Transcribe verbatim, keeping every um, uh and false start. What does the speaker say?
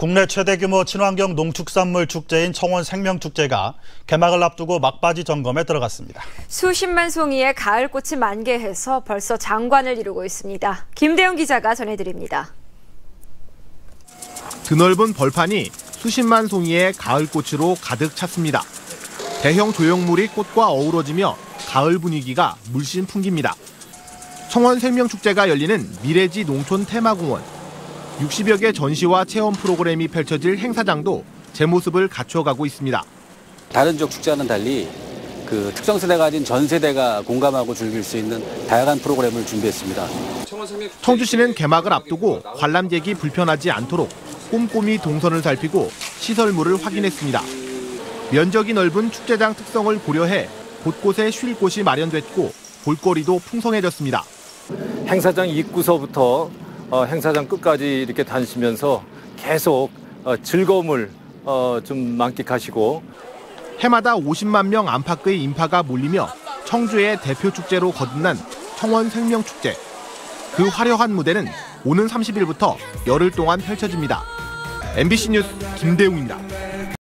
국내 최대 규모 친환경 농축산물 축제인 청원생명축제가 개막을 앞두고 막바지 점검에 들어갔습니다. 수십만 송이의 가을꽃이 만개해서 벌써 장관을 이루고 있습니다. 김대웅 기자가 전해드립니다. 드넓은 벌판이 수십만 송이의 가을꽃으로 가득 찼습니다. 대형 조형물이 꽃과 어우러지며 가을 분위기가 물씬 풍깁니다. 청원생명축제가 열리는 미래지 농촌 테마공원. 육십여 개 전시와 체험 프로그램이 펼쳐질 행사장도 제 모습을 갖춰가고 있습니다. 다른 지역 축제와는 달리 그 특정 세대가 가진 전 세대가 공감하고 즐길 수 있는 다양한 프로그램을 준비했습니다. 청주시는 개막을 앞두고 관람객이 불편하지 않도록 꼼꼼히 동선을 살피고 시설물을 확인했습니다. 면적이 넓은 축제장 특성을 고려해 곳곳에 쉴 곳이 마련됐고 볼거리도 풍성해졌습니다. 행사장 입구서부터 어, 행사장 끝까지 이렇게 다니시면서 계속 어, 즐거움을 어, 좀 만끽하시고. 해마다 오십만 명 안팎의 인파가 몰리며 청주의 대표 축제로 거듭난 청원생명축제. 그 화려한 무대는 오는 삼십일부터 열흘 동안 펼쳐집니다. 엠비씨 뉴스 김대웅입니다.